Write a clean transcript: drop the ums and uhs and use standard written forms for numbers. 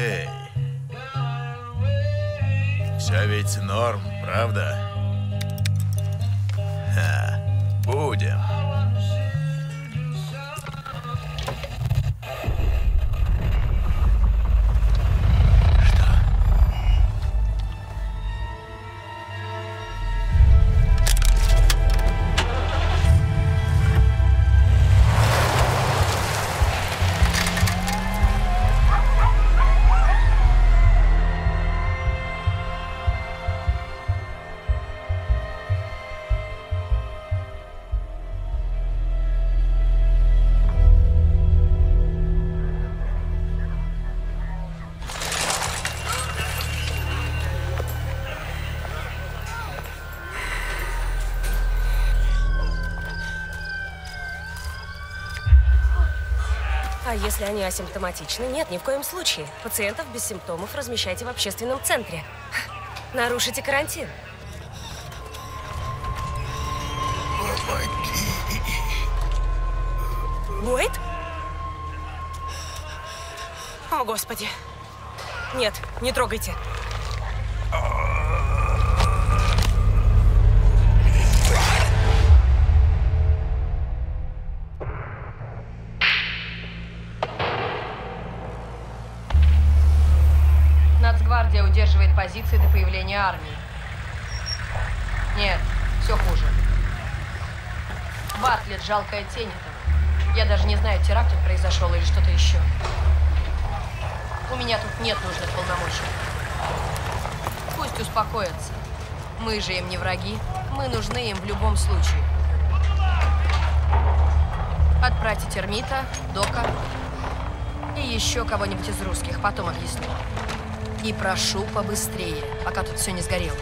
Эй, все ведь норм, правда? Ха, будем. А если они асимптоматичны? Нет, ни в коем случае. Пациентов без симптомов размещайте в общественном центре. Нарушите карантин. Помоги. Бойд? О, Господи. Нет, не трогайте. Удерживает позиции до появления армии. Нет, все хуже. Бартлетт, жалкая тень этого. Я даже не знаю, теракт произошел или что-то еще. У меня тут нет нужных полномочий. Пусть успокоятся. Мы же им не враги. Мы нужны им в любом случае. Отправьте Термита, Дока и еще кого-нибудь из русских. Потом объясню. И прошу побыстрее, пока тут все не сгорело.